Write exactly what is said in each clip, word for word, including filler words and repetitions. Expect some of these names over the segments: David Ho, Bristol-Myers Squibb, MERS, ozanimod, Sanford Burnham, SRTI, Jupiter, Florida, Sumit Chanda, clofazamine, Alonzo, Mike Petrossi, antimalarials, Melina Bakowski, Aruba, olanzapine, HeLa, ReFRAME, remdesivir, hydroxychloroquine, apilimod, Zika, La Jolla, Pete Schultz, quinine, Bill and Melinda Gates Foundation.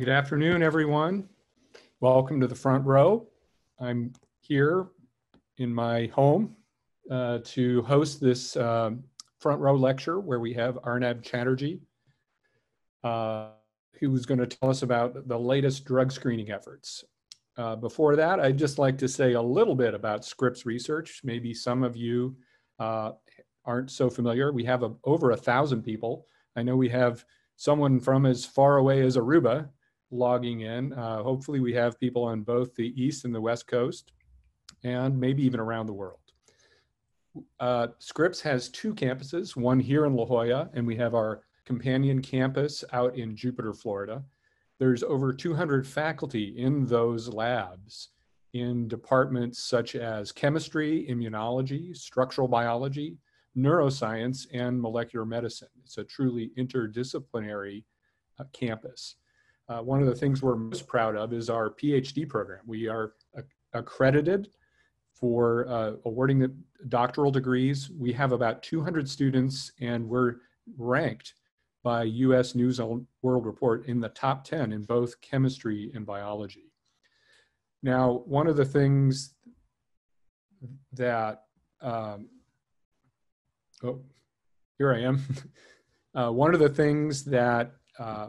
Good afternoon, everyone. Welcome to the front row. I'm here in my home uh, to host this uh, front row lecture where we have Arnab Chatterjee, uh, who's going to tell us about the latest drug screening efforts. Uh, before that, I'd just like to say a little bit about Scripps Research. Maybe some of you uh, aren't so familiar. We have a, over a thousand people. I know we have someone from as far away as Aruba logging in. Uh, hopefully we have people on both the East and the West Coast, and maybe even around the world. Uh, Scripps has two campuses, one here in La Jolla, and we have our companion campus out in Jupiter, Florida. There's over two hundred faculty in those labs in departments such as chemistry, immunology, structural biology, neuroscience, and molecular medicine. It's a truly interdisciplinary uh, campus. Uh, one of the things we're most proud of is our PhD program. We are ac accredited for uh, awarding the doctoral degrees. We have about two hundred students, and we're ranked by U S News World Report in the top ten in both chemistry and biology. Now, one of the things that, um, oh, here I am. uh, one of the things that uh,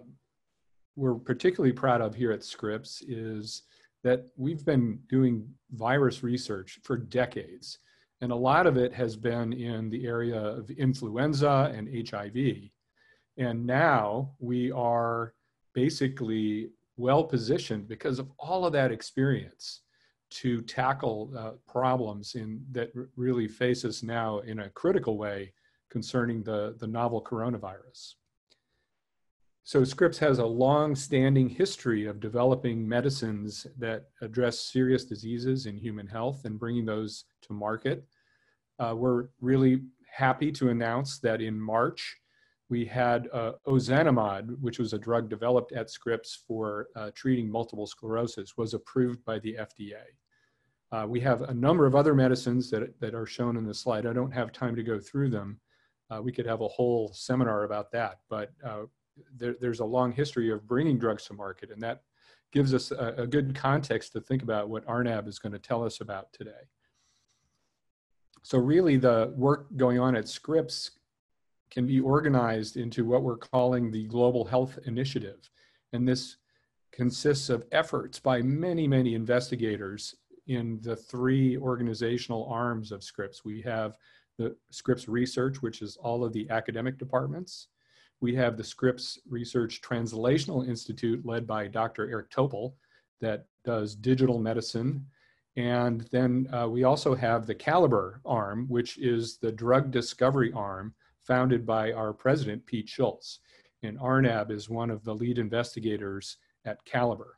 we're particularly proud of here at Scripps is that we've been doing virus research for decades. And a lot of it has been in the area of influenza and H I V. And now we are basically well positioned because of all of that experience to tackle uh, problems in, that really face us now in a critical way concerning the, the novel coronavirus. So Scripps has a long-standing history of developing medicines that address serious diseases in human health and bringing those to market. Uh, we're really happy to announce that in March, we had uh, ozanimod, which was a drug developed at Scripps for uh, treating multiple sclerosis, was approved by the F D A. Uh, we have a number of other medicines that, that are shown in the slide. I don't have time to go through them. Uh, we could have a whole seminar about that, but uh, there, there's a long history of bringing drugs to market, and that gives us a, a good context to think about what Arnab is going to tell us about today. So really the work going on at Scripps can be organized into what we're calling the Global Health Initiative. And this consists of efforts by many, many investigators in the three organizational arms of Scripps. We have the Scripps Research, which is all of the academic departments. We have the Scripps Research Translational Institute led by Doctor Eric Topol that does digital medicine. And then uh, we also have the Calibr arm, which is the drug discovery arm founded by our president, Pete Schultz. And Arnab is one of the lead investigators at Calibr.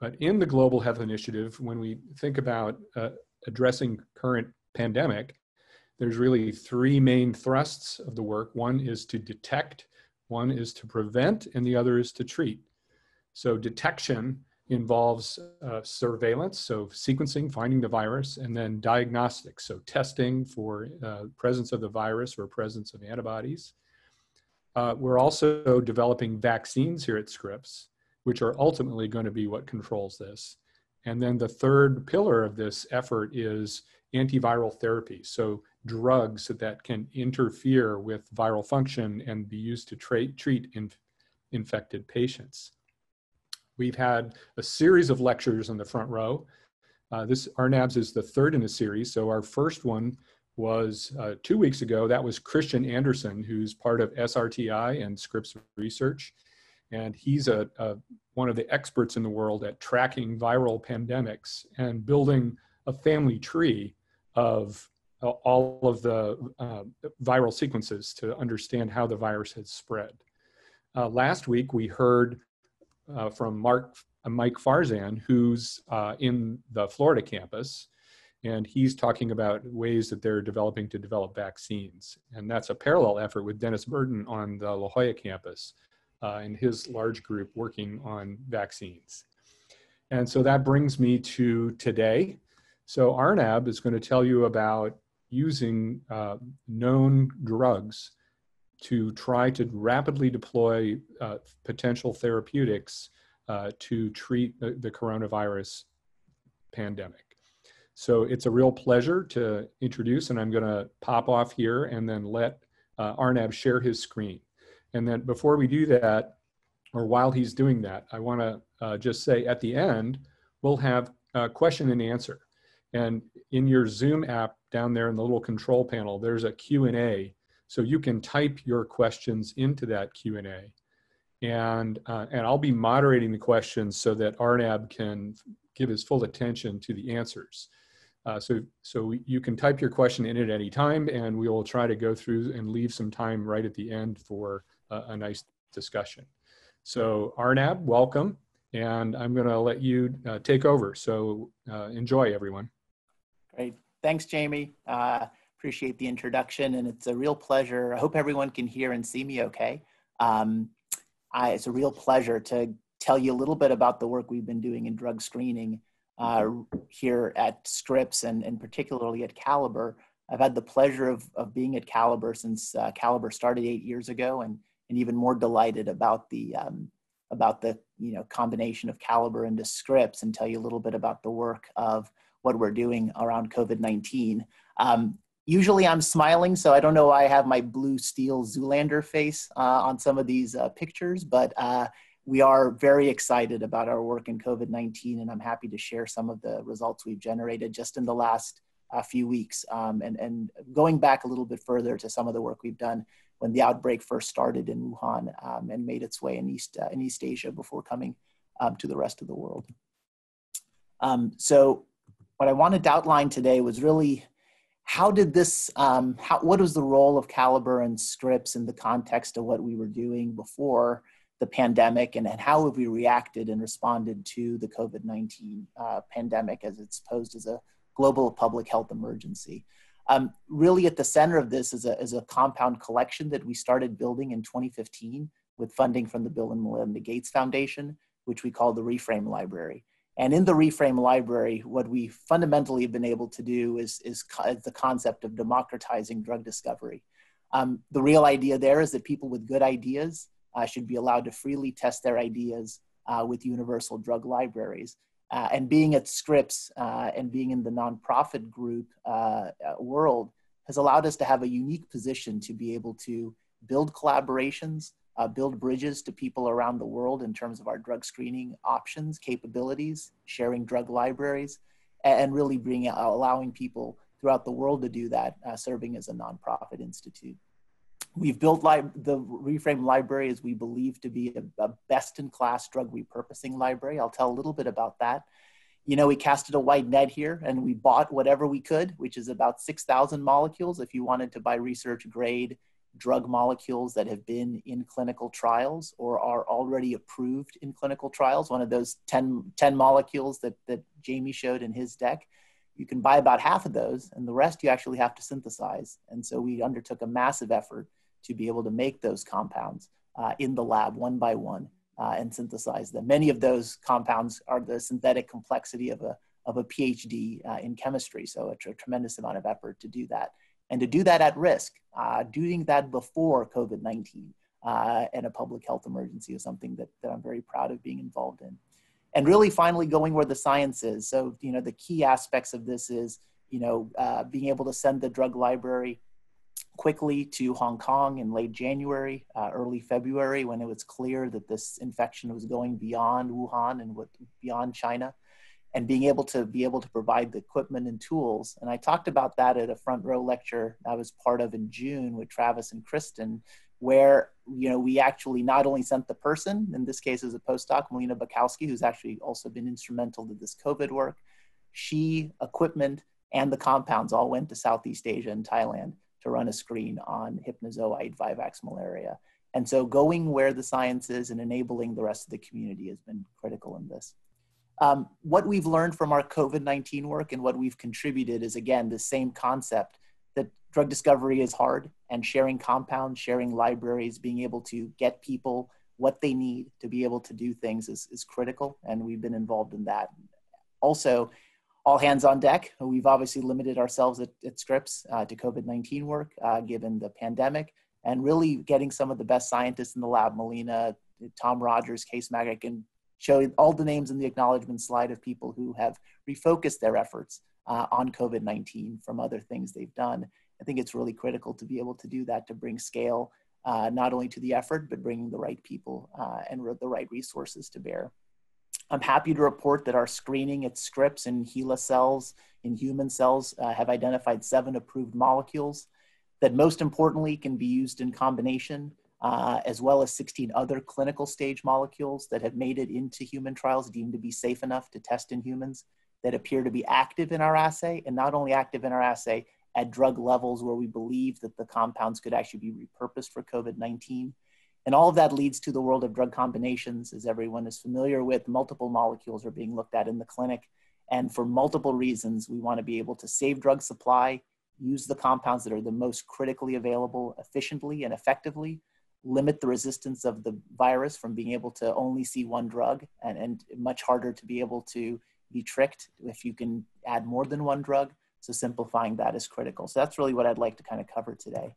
But in the Global Health Initiative, when we think about uh, addressing current pandemic, there's really three main thrusts of the work. One is to detect, one is to prevent, and the other is to treat. So detection involves uh, surveillance, so sequencing, finding the virus, and then diagnostics, so testing for uh, presence of the virus or presence of antibodies. Uh, we're also developing vaccines here at Scripps, which are ultimately going to be what controls this. And then the third pillar of this effort is antiviral therapy, so drugs that can interfere with viral function and be used to treat inf infected patients. We've had a series of lectures in the front row. Uh, this Arnab's is the third in a series. So our first one was uh, two weeks ago. That was Christian Anderson, who's part of S R T I and Scripps Research. And he's a, a, one of the experts in the world at tracking viral pandemics and building a family tree of uh, all of the uh, viral sequences to understand how the virus has spread. Uh, last week, we heard Uh, from Mark uh, Mike Farzan, who's uh, in the Florida campus, and he's talking about ways that they're developing to develop vaccines. And that's a parallel effort with Dennis Burden on the La Jolla campus uh, and his large group working on vaccines. And so that brings me to today. So Arnab is going to tell you about using uh, known drugs to try to rapidly deploy uh, potential therapeutics uh, to treat the, the coronavirus pandemic. So it's a real pleasure to introduce, and I'm going to pop off here and then let uh, Arnab share his screen. And then before we do that, or while he's doing that, I want to uh, just say at the end, we'll have a question and answer. And in your Zoom app down there in the little control panel, there's a Q and A. So you can type your questions into that Q and A. And, uh, and I'll be moderating the questions so that Arnab can give his full attention to the answers. Uh, so, so you can type your question in at any time, and we will try to go through and leave some time right at the end for uh, a nice discussion. So Arnab, welcome, and I'm going to let you uh, take over. So uh, enjoy, everyone. Great. Thanks, Jamie. Uh, appreciate the introduction, and it's a real pleasure. I hope everyone can hear and see me okay. Um, I, it's a real pleasure to tell you a little bit about the work we've been doing in drug screening Uh, here at Scripps and, and particularly at Calibr. I've had the pleasure of, of being at Calibr since uh, Calibr started eight years ago, and, and even more delighted about the, um, about the you know, combination of Calibr into Scripps, and tell you a little bit about the work of what we're doing around COVID nineteen. Um, usually I'm smiling, so I don't know why I have my blue steel Zoolander face uh, on some of these uh, pictures, but uh, we are very excited about our work in COVID nineteen, and I'm happy to share some of the results we've generated just in the last uh, few weeks. Um, and, and going back a little bit further to some of the work we've done when the outbreak first started in Wuhan um, and made its way in East, uh, in East Asia before coming um, to the rest of the world. Um, so what I wanted to outline today was really how did this, um, how, what was the role of Calibr and Scripps in the context of what we were doing before the pandemic, and, and how have we reacted and responded to the COVID nineteen uh, pandemic as it's posed as a global public health emergency. Um, really at the center of this is a, is a compound collection that we started building in twenty fifteen with funding from the Bill and Melinda Gates Foundation, which we call the ReFRAME Library. And in the ReFRAME Library, what we fundamentally have been able to do is, is, co is the concept of democratizing drug discovery. Um, the real idea there is that people with good ideas Uh, should be allowed to freely test their ideas uh, with universal drug libraries. Uh, and being at Scripps uh, and being in the nonprofit group uh, world has allowed us to have a unique position to be able to build collaborations, uh, build bridges to people around the world in terms of our drug screening options, capabilities, sharing drug libraries, and really bring, uh, allowing people throughout the world to do that, uh, serving as a nonprofit institute. We've built the ReFRAME Library as we believe to be a, a best-in-class drug repurposing library. I'll tell a little bit about that. You know, we casted a wide net here, and we bought whatever we could, which is about six thousand molecules if you wanted to buy research-grade drug molecules that have been in clinical trials or are already approved in clinical trials, one of those ten, ten molecules that, that Jamie showed in his deck. You can buy about half of those, and the rest you actually have to synthesize. And so we undertook a massive effort to be able to make those compounds uh, in the lab one by one uh, and synthesize them. Many of those compounds are the synthetic complexity of a, of a PhD uh, in chemistry, so a tr tremendous amount of effort to do that. And to do that at risk, uh, doing that before COVID nineteen uh, and a public health emergency is something that, that I'm very proud of being involved in. And really finally going where the science is. So, you know, the key aspects of this is, you know, uh, being able to send the drug library quickly to Hong Kong in late January, uh, early February, when it was clear that this infection was going beyond Wuhan and with, beyond China, and being able to be able to provide the equipment and tools. And I talked about that at a front row lecture I was part of in June with Travis and Kristen, where, you know, we actually not only sent the person, in this case as a postdoc, Melina Bakowski, who's actually also been instrumental to this COVID work, she, equipment, and the compounds all went to Southeast Asia and Thailand to run a screen on hypnozoite vivax malaria. And so going where the science is and enabling the rest of the community has been critical in this. Um, what we've learned from our COVID nineteen work and what we've contributed is, again, the same concept that drug discovery is hard, and sharing compounds, sharing libraries, being able to get people what they need to be able to do things is, is critical, and we've been involved in that. Also, all hands on deck. We've obviously limited ourselves at, at Scripps uh, to COVID nineteen work, uh, given the pandemic, and really getting some of the best scientists in the lab, Melina, Tom Rogers, Case Magic, and showing all the names in the acknowledgement slide of people who have refocused their efforts uh, on COVID nineteen from other things they've done. I think it's really critical to be able to do that, to bring scale, uh, not only to the effort, but bringing the right people uh, and the right resources to bear. I'm happy to report that our screening at Scripps and HeLa cells in human cells uh, have identified seven approved molecules that most importantly can be used in combination, uh, as well as sixteen other clinical stage molecules that have made it into human trials deemed to be safe enough to test in humans that appear to be active in our assay, and not only active in our assay at drug levels where we believe that the compounds could actually be repurposed for COVID nineteen. And all of that leads to the world of drug combinations. As everyone is familiar with, multiple molecules are being looked at in the clinic. And for multiple reasons, we want to be able to save drug supply, use the compounds that are the most critically available efficiently and effectively, limit the resistance of the virus from being able to only see one drug, and, and much harder to be able to be tricked if you can add more than one drug. So simplifying that is critical. So that's really what I'd like to kind of cover today.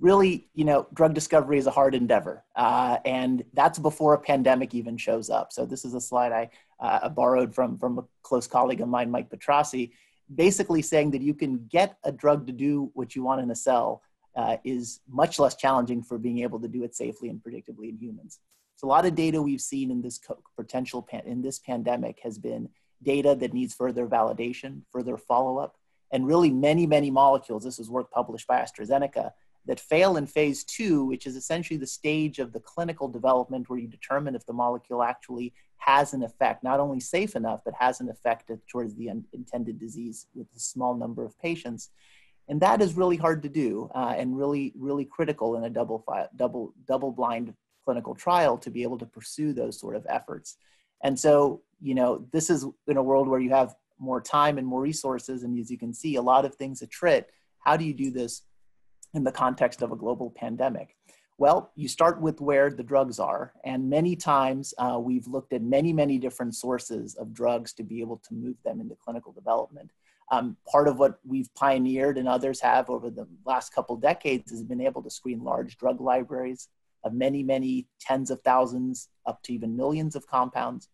Really, you know, drug discovery is a hard endeavor, uh, and that's before a pandemic even shows up. So this is a slide I uh, borrowed from, from a close colleague of mine, Mike Petrossi, basically saying that you can get a drug to do what you want in a cell uh, is much less challenging for being able to do it safely and predictably in humans. So a lot of data we've seen in this potential pan in this pandemic has been data that needs further validation, further follow-up, and really many, many molecules. This is work published by AstraZeneca that fail in phase two, which is essentially the stage of the clinical development where you determine if the molecule actually has an effect, not only safe enough, but has an effect towards the intended disease with a small number of patients. And that is really hard to do uh, and really, really critical in a double, double, double-blind clinical trial to be able to pursue those sort of efforts. And so, you know, this is in a world where you have more time and more resources, and as you can see, a lot of things attrit. How do you do this in the context of a global pandemic? Well, you start with where the drugs are. And many times uh, we've looked at many, many different sources of drugs to be able to move them into clinical development. Um, part of what we've pioneered and others have over the last couple decades has been able to screen large drug libraries of many, many tens of thousands, up to even millions of compounds,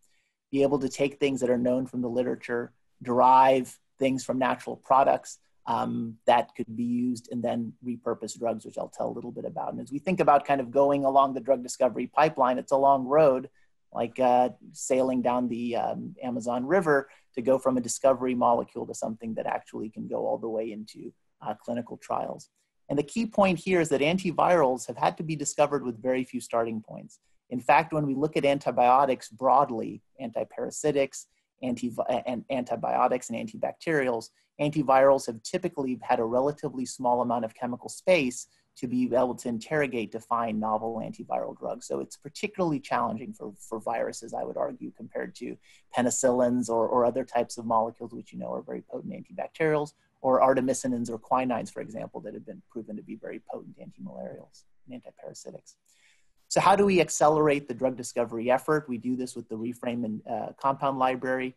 be able to take things that are known from the literature, derive things from natural products, Um, that could be used and then repurpose drugs, which I'll tell a little bit about. And as we think about kind of going along the drug discovery pipeline, it's a long road, like uh, sailing down the um, Amazon River to go from a discovery molecule to something that actually can go all the way into uh, clinical trials. And the key point here is that antivirals have had to be discovered with very few starting points. In fact, when we look at antibiotics broadly, antiparasitics, anti and antibiotics and antibacterials, antivirals have typically had a relatively small amount of chemical space to be able to interrogate to find novel antiviral drugs. So it's particularly challenging for, for viruses, I would argue, compared to penicillins or, or other types of molecules, which you know are very potent antibacterials, or artemisinins or quinines, for example, that have been proven to be very potent antimalarials and antiparasitics. So how do we accelerate the drug discovery effort? We do this with the ReFRAME and uh, compound library,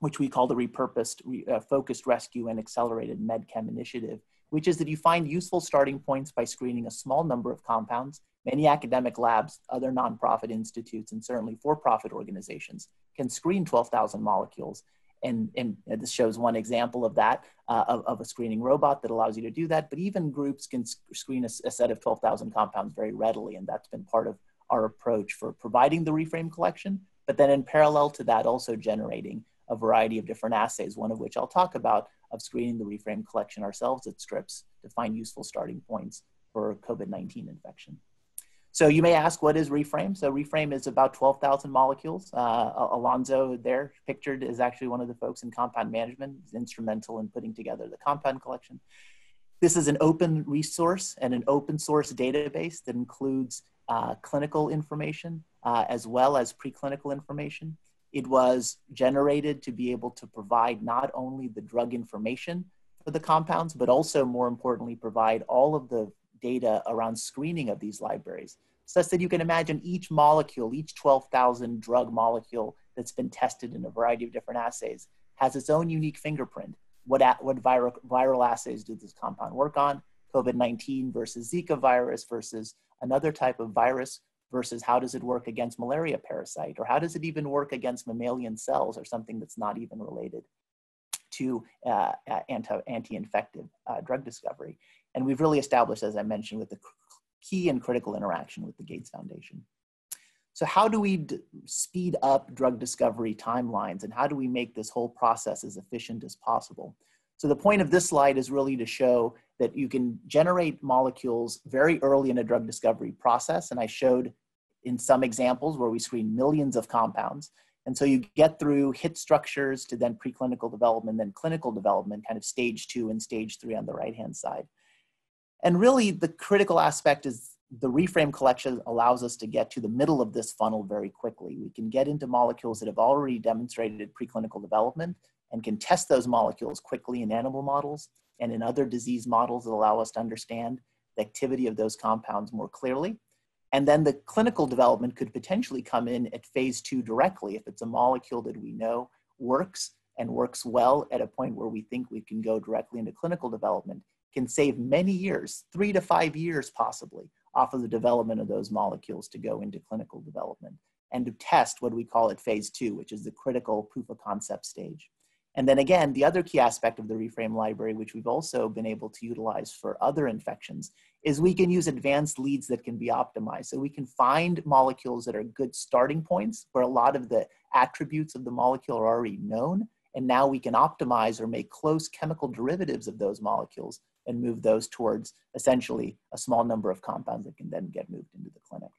which we call the repurposed, re, uh, focused rescue and accelerated MedChem initiative, which is that you find useful starting points by screening a small number of compounds. Many academic labs, other nonprofit institutes, and certainly for-profit organizations can screen twelve thousand molecules. And, and this shows one example of that, uh, of, of a screening robot that allows you to do that. But even groups can sc screen a, a set of twelve thousand compounds very readily. And that's been part of our approach for providing the ReFRAME collection, but then in parallel to that, also generating a variety of different assays, one of which I'll talk about, of screening the ReFRAME collection ourselves at Scripps to find useful starting points for COVID nineteen infection. So you may ask, what is ReFRAME? So ReFRAME is about twelve thousand molecules. Uh, Alonzo there pictured is actually one of the folks in compound management, is instrumental in putting together the compound collection. This is an open resource and an open source database that includes uh, clinical information uh, as well as preclinical information. It was generated to be able to provide not only the drug information for the compounds, but also more importantly, provide all of the data around screening of these libraries, such that you can imagine each molecule, each twelve thousand drug molecule that's been tested in a variety of different assays has its own unique fingerprint. What, at, what viral, viral assays did this compound work on? COVID nineteen versus Zika virus versus another type of virus. versus how does it work against malaria parasite, or how does it even work against mammalian cells or something that's not even related to uh, anti, anti-infective uh, drug discovery. And we've really established, as I mentioned, with the key and critical interaction with the Gates Foundation. So how do we d- speed up drug discovery timelines, and how do we make this whole process as efficient as possible? So the point of this slide is really to show that you can generate molecules very early in a drug discovery process. And I showed in some examples where we screen millions of compounds. And so you get through hit structures to then preclinical development, then clinical development, kind of stage two and stage three on the right-hand side. And really the critical aspect is the ReFRAME collection allows us to get to the middle of this funnel very quickly. We can get into molecules that have already demonstrated preclinical development and can test those molecules quickly in animal models and in other disease models that allow us to understand the activity of those compounds more clearly. And then the clinical development could potentially come in at phase two directly if it's a molecule that we know works and works well at a point where we think we can go directly into clinical development, can save many years, three to five years possibly, off of the development of those molecules to go into clinical development and to test what we call at phase two, which is the critical proof of concept stage. And then again, the other key aspect of the ReFRAME library, which we've also been able to utilize for other infections, is we can use advanced leads that can be optimized. So we can find molecules that are good starting points where a lot of the attributes of the molecule are already known. And now we can optimize or make close chemical derivatives of those molecules and move those towards essentially a small number of compounds that can then get moved into the clinic.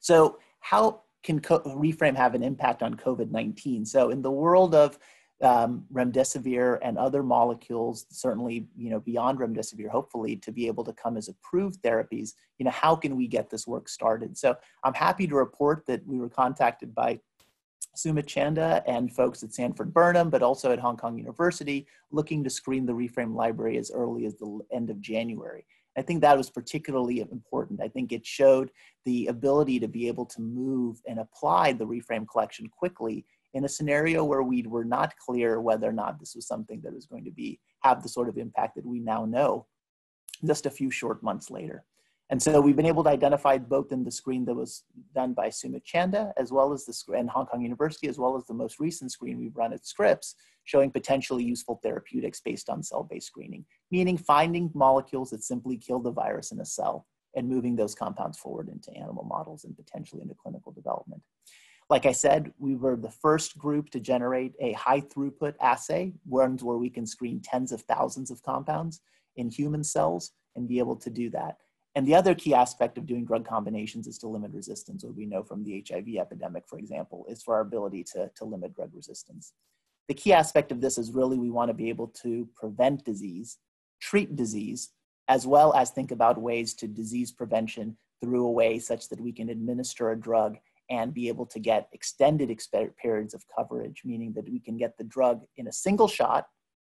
So how can ReFRAME have an impact on COVID nineteen? So in the world of um, remdesivir and other molecules, certainly, you know, beyond remdesivir, hopefully to be able to come as approved therapies, you know, how can we get this work started? So I'm happy to report that we were contacted by Sumit Chanda and folks at Sanford Burnham, but also at Hong Kong University, looking to screen the ReFRAME library as early as the end of January. I think that was particularly important. I think it showed the ability to be able to move and apply the ReFRAME collection quickly in a scenario where we were not clear whether or not this was something that was going to be, have the sort of impact that we now know just a few short months later. And so we've been able to identify both in the screen that was done by Sumit Chanda, as well as the screen and Hong Kong University, as well as the most recent screen we've run at Scripps, showing potentially useful therapeutics based on cell-based screening, meaning finding molecules that simply kill the virus in a cell and moving those compounds forward into animal models and potentially into clinical development. Like I said, we were the first group to generate a high-throughput assay, ones where we can screen tens of thousands of compounds in human cells and be able to do that. And the other key aspect of doing drug combinations is to limit resistance. What we know from the H I V epidemic, for example, is for our ability to, to limit drug resistance. The key aspect of this is really we want to be able to prevent disease, treat disease, as well as think about ways to disease prevention through a way such that we can administer a drug and be able to get extended periods of coverage, meaning that we can get the drug in a single shot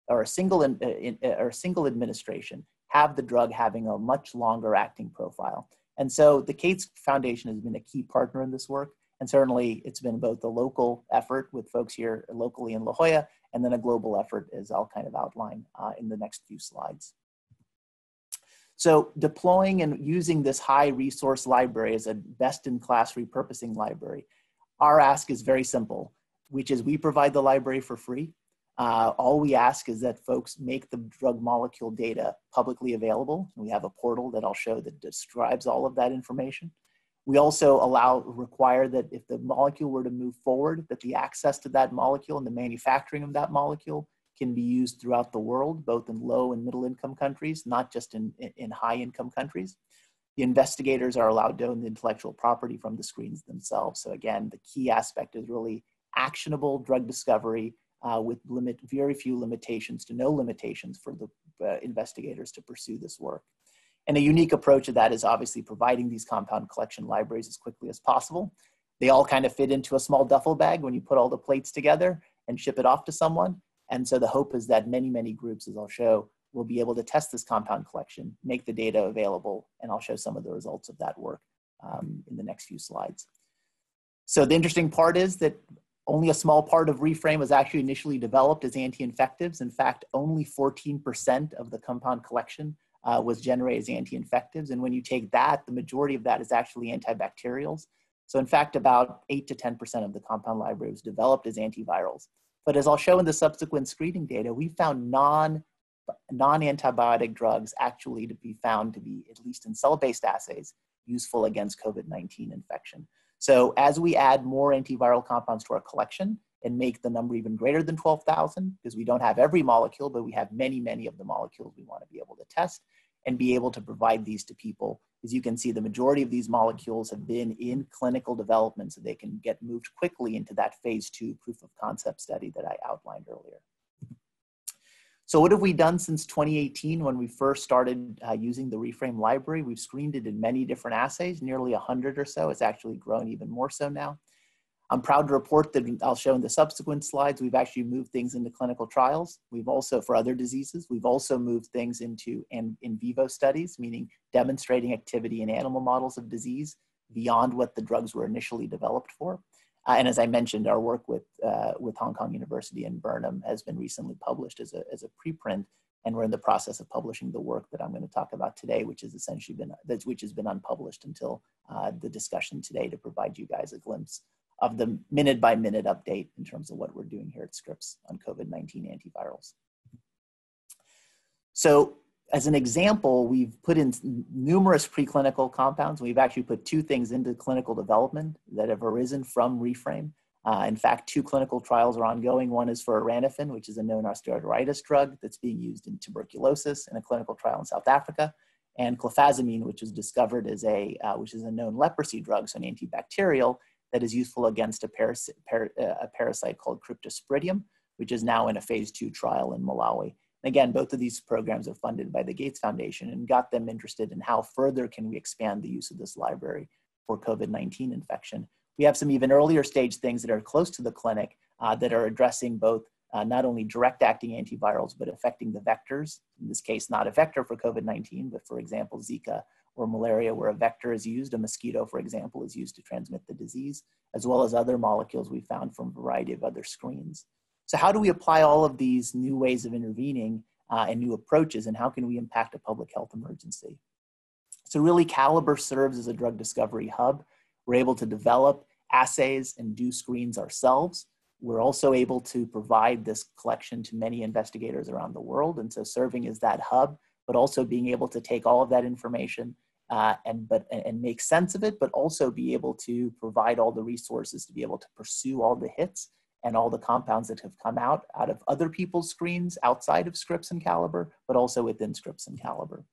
or a single, in, in, or a single administration, have the drug having a much longer acting profile. And so the Gates Foundation has been a key partner in this work. And certainly it's been both a local effort with folks here locally in La Jolla, and then a global effort as I'll kind of outline uh, in the next few slides. So deploying and using this high resource library as a best in class repurposing library, our ask is very simple, which is we provide the library for free. Uh, all we ask is that folks make the drug molecule data publicly available. We have a portal that I'll show that describes all of that information. We also allow, require that if the molecule were to move forward, that the access to that molecule and the manufacturing of that molecule can be used throughout the world, both in low and middle income countries, not just in, in high income countries. The investigators are allowed to own the intellectual property from the screens themselves. So again, the key aspect is really actionable drug discovery Uh, with limit, very few limitations to no limitations for the uh, investigators to pursue this work. And a unique approach of that is obviously providing these compound collection libraries as quickly as possible. They all kind of fit into a small duffel bag when you put all the plates together and ship it off to someone. And so the hope is that many, many groups, as I'll show, will be able to test this compound collection, make the data available, and I'll show some of the results of that work um, in the next few slides. So the interesting part is that only a small part of ReFRAME was actually initially developed as anti-infectives. In fact, only fourteen percent of the compound collection uh, was generated as anti-infectives. And when you take that, the majority of that is actually antibacterials. So in fact, about eight to ten percent of the compound library was developed as antivirals. But as I'll show in the subsequent screening data, we found non, non-antibiotic drugs actually to be found to be, at least in cell-based assays, useful against COVID nineteen infection. So as we add more antiviral compounds to our collection and make the number even greater than twelve thousand, because we don't have every molecule, but we have many, many of the molecules we want to be able to test and be able to provide these to people. As you can see, the majority of these molecules have been in clinical development, so they can get moved quickly into that phase two proof of concept study that I outlined earlier. So what have we done since twenty eighteen when we first started uh, using the ReFRAME library? We've screened it in many different assays, nearly one hundred or so. It's actually grown even more so now. I'm proud to report that I'll show in the subsequent slides, we've actually moved things into clinical trials. We've also, for other diseases, we've also moved things into in, in vivo studies, meaning demonstrating activity in animal models of disease beyond what the drugs were initially developed for. Uh, and as I mentioned, our work with, uh, with Hong Kong University and Burnham has been recently published as a, as a preprint, and we're in the process of publishing the work that I'm going to talk about today, which has essentially been, which has been unpublished until uh, the discussion today, to provide you guys a glimpse of the minute-by-minute update in terms of what we're doing here at Scripps on COVID nineteen antivirals. So as an example, we've put in numerous preclinical compounds. We've actually put two things into clinical development that have arisen from ReFRAME. Uh, in fact, two clinical trials are ongoing. One is for olanzapine, which is a known osteoarthritis drug that's being used in tuberculosis in a clinical trial in South Africa, and clofazamine, which was discovered as a, uh, which is a known leprosy drug, so an antibacterial, that is useful against a, paras par a parasite called Cryptosporidium, which is now in a phase two trial in Malawi. And again, both of these programs are funded by the Gates Foundation and got them interested in how further can we expand the use of this library for COVID nineteen infection. We have some even earlier stage things that are close to the clinic uh, that are addressing both uh, not only direct acting antivirals, but affecting the vectors. In this case, not a vector for COVID nineteen, but for example, Zika or malaria, where a vector is used, a mosquito, for example, is used to transmit the disease, as well as other molecules we found from a variety of other screens. So how do we apply all of these new ways of intervening uh, and new approaches, and how can we impact a public health emergency? So really, Calibr serves as a drug discovery hub. We're able to develop assays and do screens ourselves. We're also able to provide this collection to many investigators around the world, and so serving as that hub, but also being able to take all of that information uh, and, but, and make sense of it, but also be able to provide all the resources to be able to pursue all the hits and all the compounds that have come out out of other people's screens outside of Scripps and Calibr, but also within Scripps and Calibr.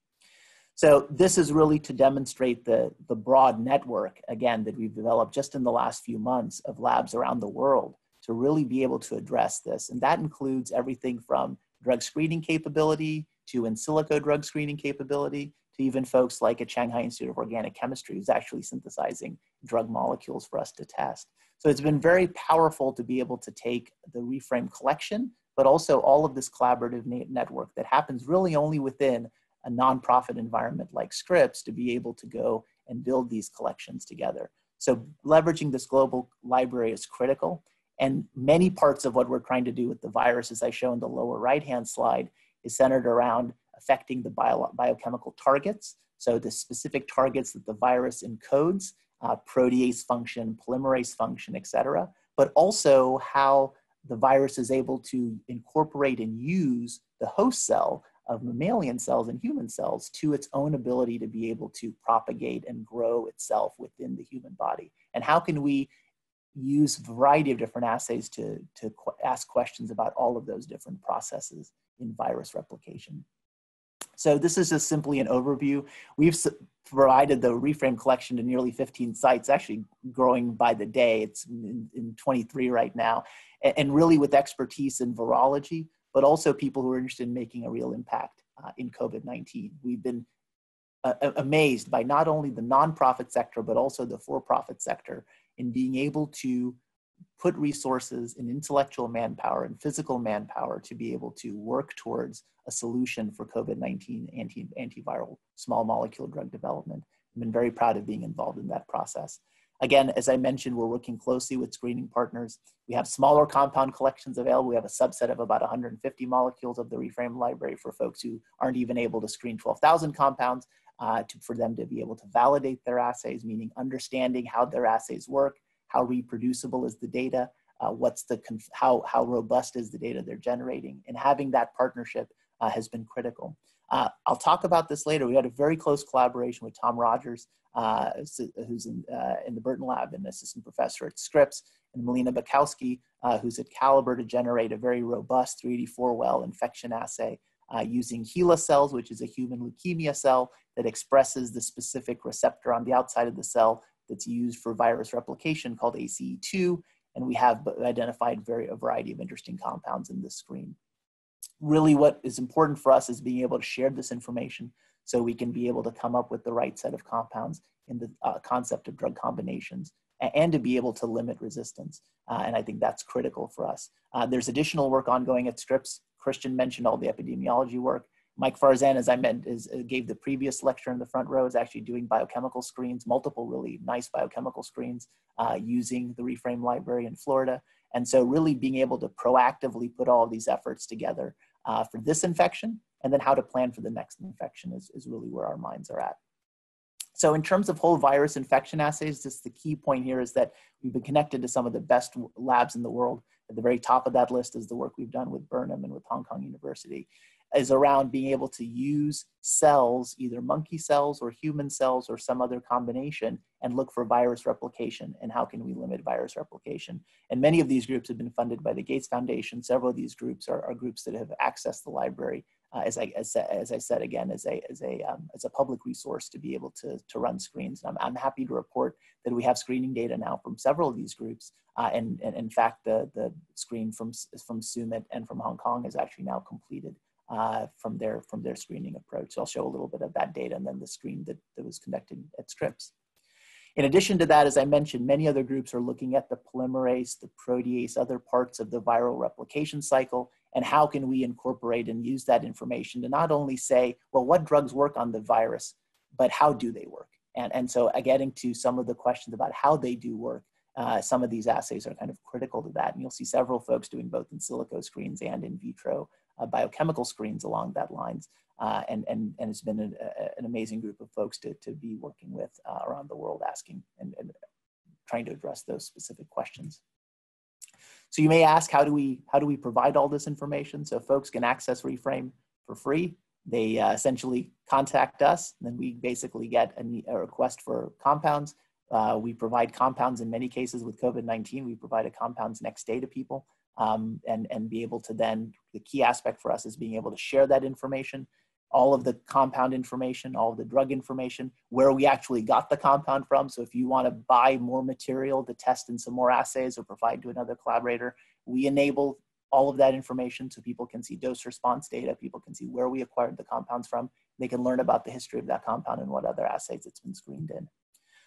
So this is really to demonstrate the, the broad network, again, that we've developed just in the last few months of labs around the world to really be able to address this. And that includes everything from drug screening capability, to in silico drug screening capability, to even folks like at Shanghai Institute of Organic Chemistry, who's actually synthesizing drug molecules for us to test. So it's been very powerful to be able to take the ReFRAME collection, but also all of this collaborative network that happens really only within a nonprofit environment like Scripps to be able to go and build these collections together. So leveraging this global library is critical. And many parts of what we're trying to do with the virus, as I show in the lower right-hand slide, is centered around affecting the bio biochemical targets. So the specific targets that the virus encodes, uh, protease function, polymerase function, et cetera, but also how the virus is able to incorporate and use the host cell of mammalian cells and human cells to its own ability to be able to propagate and grow itself within the human body. And how can we use a variety of different assays to, to qu ask questions about all of those different processes in virus replication. So this is just simply an overview. We've provided the ReFRAME collection to nearly fifteen sites, actually growing by the day. It's in, in twenty-three right now, and, and really with expertise in virology, but also people who are interested in making a real impact uh, in COVID nineteen. We've been uh, amazed by not only the nonprofit sector, but also the for-profit sector in being able to put resources and intellectual manpower and physical manpower to be able to work towards a solution for COVID nineteen anti antiviral small molecule drug development. I've been very proud of being involved in that process. Again, as I mentioned, we're working closely with screening partners. We have smaller compound collections available. We have a subset of about one hundred fifty molecules of the ReFRAME library for folks who aren't even able to screen twelve thousand compounds uh, to, for them to be able to validate their assays, meaning understanding how their assays work, how reproducible is the data, uh, what's the conf how, how robust is the data they're generating, and having that partnership uh, has been critical. Uh, I'll talk about this later. We had a very close collaboration with Tom Rogers, uh, who's in, uh, in the Burden Lab and assistant professor at Scripps, and Melina Bakowski, uh, who's at Calibr, to generate a very robust three D four well infection assay uh, using HeLa cells, which is a human leukemia cell that expresses the specific receptor on the outside of the cell that's used for virus replication called A C E two, and we have identified very, a variety of interesting compounds in this screen. Really what is important for us is being able to share this information so we can be able to come up with the right set of compounds in the uh, concept of drug combinations and, and to be able to limit resistance. Uh, and I think that's critical for us. Uh, there's additional work ongoing at Scripps. Christian mentioned all the epidemiology work. Mike Farzan, as I meant, is, uh, gave the previous lecture in the front row, is actually doing biochemical screens, multiple really nice biochemical screens uh, using the ReFRAME library in Florida. And so really being able to proactively put all these efforts together Uh, for this infection, and then how to plan for the next infection is, is really where our minds are at. So in terms of whole virus infection assays, just the key point here is that we've been connected to some of the best labs in the world. At the very top of that list is the work we've done with Burnham and with Hong Kong University, is around being able to use cells, either monkey cells or human cells or some other combination, and look for virus replication and how can we limit virus replication. And many of these groups have been funded by the Gates Foundation. Several of these groups are, are groups that have accessed the library, uh, as, I, as, as I said again, as a, as, a, um, as a public resource to be able to, to run screens. And I'm, I'm happy to report that we have screening data now from several of these groups. Uh, and, and in fact, the, the screen from, from Sumit and from Hong Kong is actually now completed. Uh, from their from their screening approach. So I'll show a little bit of that data and then the screen that, that was conducted at Scripps. In addition to that, as I mentioned, many other groups are looking at the polymerase, the protease, other parts of the viral replication cycle, and how can we incorporate and use that information to not only say, well, what drugs work on the virus, but how do they work? And, and so uh, getting to some of the questions about how they do work, uh, some of these assays are kind of critical to that. And you'll see several folks doing both in silico screens and in vitro Uh, biochemical screens along that lines, uh, and, and, and it's been an, a, an amazing group of folks to, to be working with uh, around the world, asking and, and trying to address those specific questions. So you may ask, how do we, how do we provide all this information? So folks can access ReFRAME for free. They uh, essentially contact us, and then we basically get a, a request for compounds. Uh, we provide compounds in many cases with COVID nineteen. We provide a compounds next day to people. Um, and, and be able to then, the key aspect for us is being able to share that information, all of the compound information, all of the drug information, where we actually got the compound from. So if you want to buy more material to test in some more assays or provide to another collaborator, we enable all of that information so people can see dose response data, people can see where we acquired the compounds from, they can learn about the history of that compound and what other assays it's been screened in.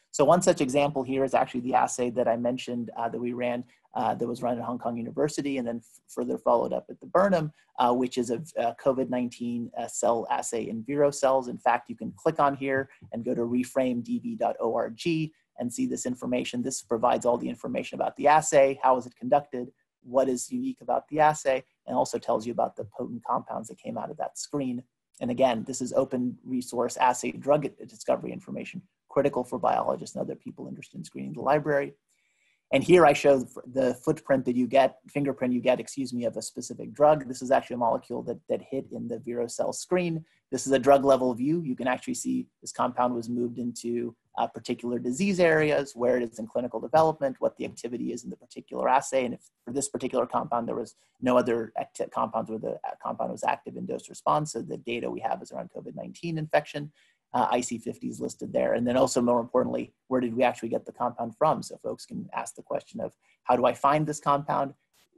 So one such example here is actually the assay that I mentioned uh, that we ran, uh, that was run at Hong Kong University and then further followed up at the Burnham, uh, which is a, a COVID nineteen uh, cell assay in Vero cells. In fact, you can click on here and go to reframe d b dot org and see this information. This provides all the information about the assay, how is it conducted, what is unique about the assay, and also tells you about the potent compounds that came out of that screen. And again, this is open resource assay drug discovery information, critical for biologists and other people interested in screening the library. And here I show the footprint that you get, fingerprint you get, excuse me, of a specific drug. This is actually a molecule that, that hit in the Vero cell screen. This is a drug level view. You can actually see this compound was moved into uh, particular disease areas, where it is in clinical development, what the activity is in the particular assay. And if for this particular compound, there was no other compounds where the compound was active in dose response. So the data we have is around COVID nineteen infection. Uh, I C fifty is listed there. And then also more importantly, where did we actually get the compound from? So folks can ask the question of, how do I find this compound?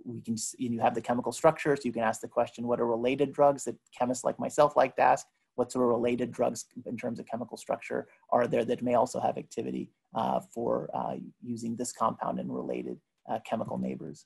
We can, you have the chemical structure, so you can ask the question, what are related drugs that chemists like myself like to ask? What sort of related drugs in terms of chemical structure are there that may also have activity uh, for uh, using this compound and related uh, chemical neighbors?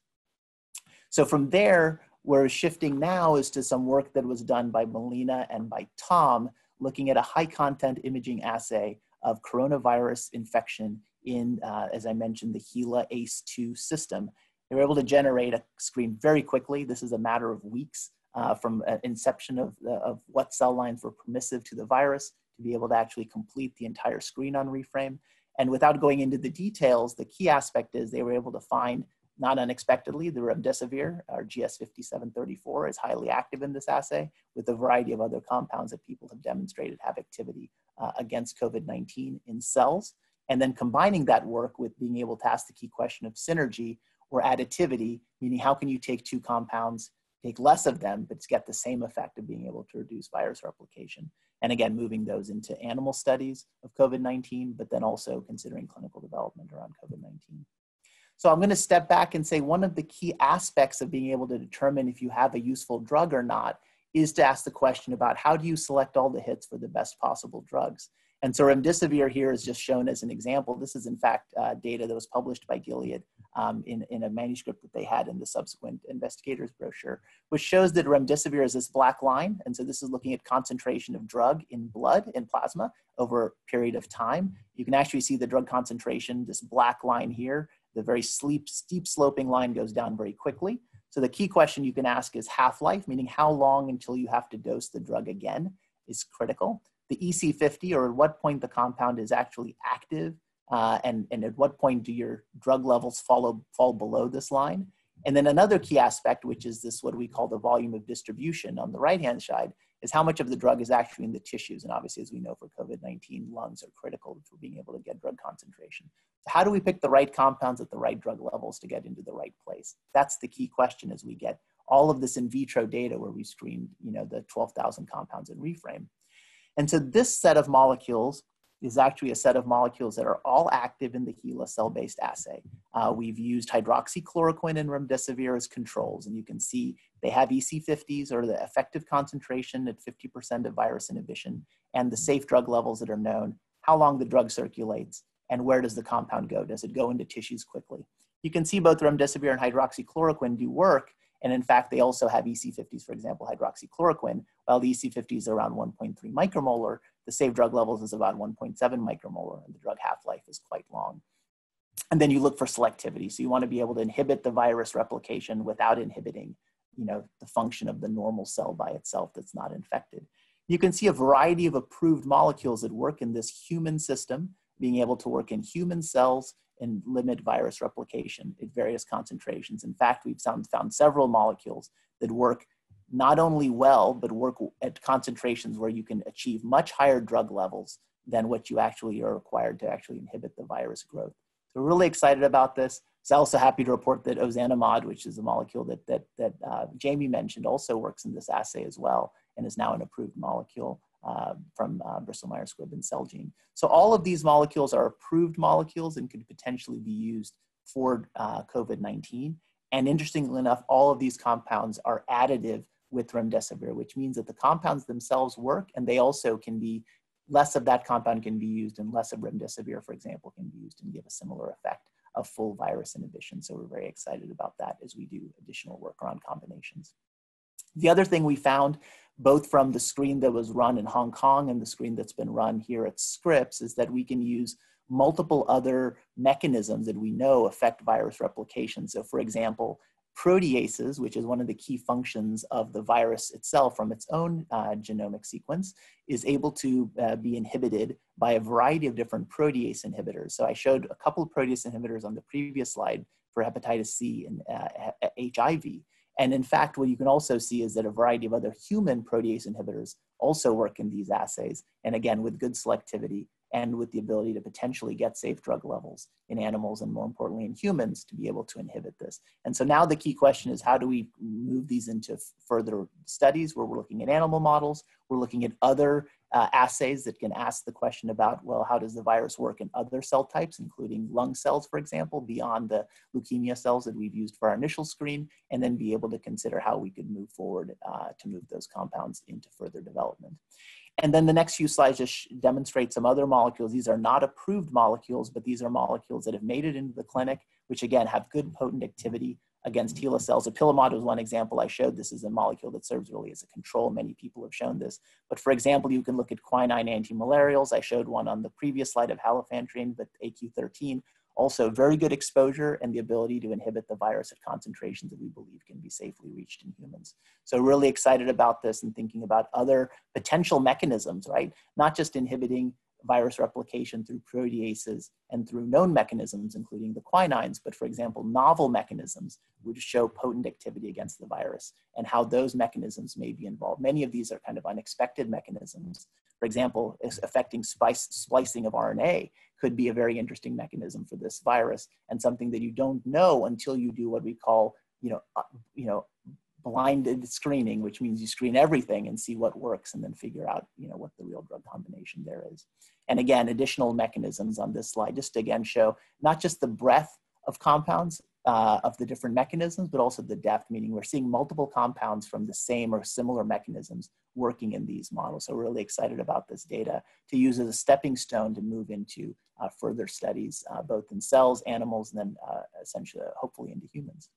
So from there, we're shifting now is to some work that was done by Melina and by Tom, looking at a high content imaging assay of coronavirus infection in, uh, as I mentioned, the HeLa A C E two system. They were able to generate a screen very quickly. This is a matter of weeks uh, from uh, inception of, uh, of what cell lines were permissive to the virus to be able to actually complete the entire screen on ReFRAME. And without going into the details, the key aspect is they were able to find, not unexpectedly, the remdesivir, or G S fifty-seven thirty-four, is highly active in this assay with a variety of other compounds that people have demonstrated have activity uh, against COVID nineteen in cells. And then combining that work with being able to ask the key question of synergy or additivity, meaning how can you take two compounds, take less of them, but get the same effect of being able to reduce virus replication. And again, moving those into animal studies of COVID nineteen, but then also considering clinical development around COVID nineteen. So I'm going to step back and say one of the key aspects of being able to determine if you have a useful drug or not is to ask the question about how do you select all the hits for the best possible drugs. And so remdesivir here is just shown as an example. This is in fact uh, data that was published by Gilead um, in, in a manuscript that they had in the subsequent investigators brochure, which shows that remdesivir is this black line. And so this is looking at concentration of drug in blood and plasma over a period of time. You can actually see the drug concentration, this black line here. The very steep, steep sloping line goes down very quickly. So the key question you can ask is half-life, meaning how long until you have to dose the drug again is critical. The E C fifty, or at what point the compound is actually active, uh, and, and at what point do your drug levels follow, fall below this line. And then another key aspect, which is this what we call the volume of distribution on the right-hand side, is how much of the drug is actually in the tissues. And obviously, as we know for COVID nineteen, lungs are critical for being able to get drug concentration. So how do we pick the right compounds at the right drug levels to get into the right place? That's the key question as we get all of this in vitro data where we screened, you know, the twelve thousand compounds in ReFRAME. And so this set of molecules is actually a set of molecules that are all active in the HeLa cell-based assay. Uh, we've used hydroxychloroquine and remdesivir as controls, and you can see they have E C fifties, or the effective concentration at fifty percent of virus inhibition, and the safe drug levels that are known, how long the drug circulates, and where does the compound go? Does it go into tissues quickly? You can see both remdesivir and hydroxychloroquine do work, and in fact, they also have E C fifties, for example, hydroxychloroquine. While the E C fifty is around one point three micromolar, the safe drug levels is about one point seven micromolar, and the drug half-life is quite long. And then you look for selectivity. So you want to be able to inhibit the virus replication without inhibiting, you know, the function of the normal cell by itself that's not infected. You can see a variety of approved molecules that work in this human system, being able to work in human cells and limit virus replication at various concentrations. In fact, we've found, found several molecules that work not only well, but work at concentrations where you can achieve much higher drug levels than what you actually are required to actually inhibit the virus growth. So we're really excited about this. So also happy to report that ozanimod, which is a molecule that, that, that uh, Jamie mentioned, also works in this assay as well, and is now an approved molecule uh, from uh, Bristol-Myers Squibb and Celgene. So all of these molecules are approved molecules and could potentially be used for uh, COVID nineteen. And interestingly enough, all of these compounds are additive with remdesivir, which means that the compounds themselves work, and they also can be, less of that compound can be used, and less of remdesivir, for example, can be used and give a similar effect of full virus inhibition. So we're very excited about that as we do additional work around combinations. The other thing we found, both from the screen that was run in Hong Kong and the screen that's been run here at Scripps, is that we can use multiple other mechanisms that we know affect virus replication. So for example, proteases, which is one of the key functions of the virus itself from its own uh, genomic sequence, is able to uh, be inhibited by a variety of different protease inhibitors. So I showed a couple of protease inhibitors on the previous slide for hepatitis C and uh, H I V. And in fact, what you can also see is that a variety of other human protease inhibitors also work in these assays. And again, with good selectivity and with the ability to potentially get safe drug levels in animals and more importantly in humans to be able to inhibit this. And so now the key question is how do we move these into further studies where we're looking at animal models, we're looking at other uh, assays that can ask the question about, well, how does the virus work in other cell types, including lung cells, for example, beyond the leukemia cells that we've used for our initial screen, and then be able to consider how we could move forward uh, to move those compounds into further development. And then the next few slides just demonstrate some other molecules. These are not approved molecules, but these are molecules that have made it into the clinic, which again have good potent activity against HeLa cells. Apilimod was one example I showed. This is a molecule that serves really as a control. Many people have shown this. But for example, you can look at quinine antimalarials. I showed one on the previous slide of halofantrine, but A Q thirteen. Also very good exposure and the ability to inhibit the virus at concentrations that we believe can be safely reached in humans. So really excited about this and thinking about other potential mechanisms, right? Not just inhibiting virus replication through proteases and through known mechanisms, including the quinines, but for example, novel mechanisms would show potent activity against the virus and how those mechanisms may be involved. Many of these are kind of unexpected mechanisms. For example, affecting splice, splicing of R N A could be a very interesting mechanism for this virus and something that you don't know until you do what we call, you know, uh, you know, blinded screening, which means you screen everything and see what works and then figure out, you know, what the real drug combination there is. And again, additional mechanisms on this slide, just to again show not just the breadth of compounds uh, of the different mechanisms, but also the depth, meaning we're seeing multiple compounds from the same or similar mechanisms working in these models. So we're really excited about this data to use as a stepping stone to move into uh, further studies, uh, both in cells, animals, and then uh, essentially, hopefully into humans.